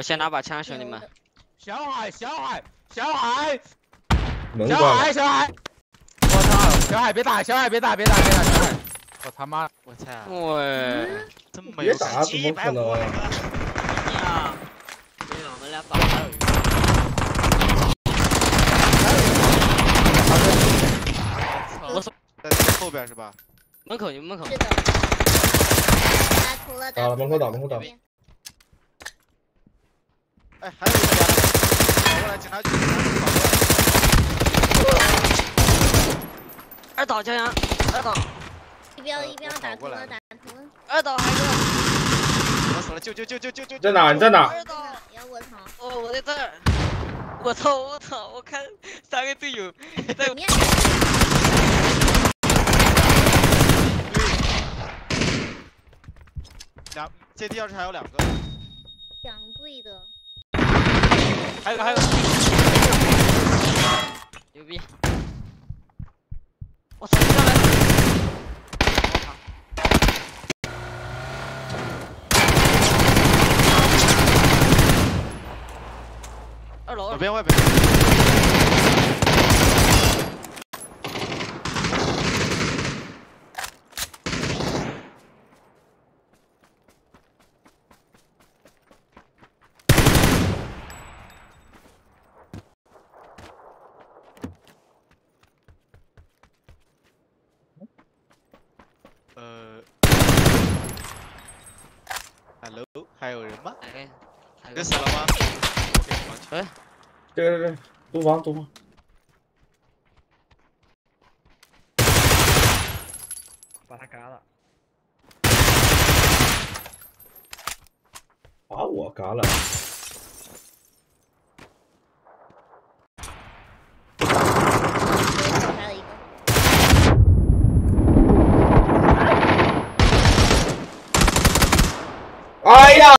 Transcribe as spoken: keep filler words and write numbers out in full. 我先拿把枪，兄弟们。小海，小海，小海，小海，小海！我操！小海别打，小海别打，别打，别打！小海，我他妈！我操！喂，这么有打怎么可能啊？没有，我们俩打还有一个。 在后边是吧？门口，你们门口。是的。打了，门口打，门口打。哎，还有一个。跑过来，警察局，警察局跑过来。二岛，江阳，二岛。一边一边打图了，打图了。二岛还有。我死了！救救救救救救！在哪？你在哪？二岛。呀，我操！哦，我在这儿。我操！我操！我看三个队友在。 两阶梯二室还有两个，两队的，还有还有，牛逼！我操，上来！二楼，左边外边。还有人吗？哎，人死了吗？哎，对对对，毒房毒房。把他嘎了。把我嘎了。还有一个。 哎呀！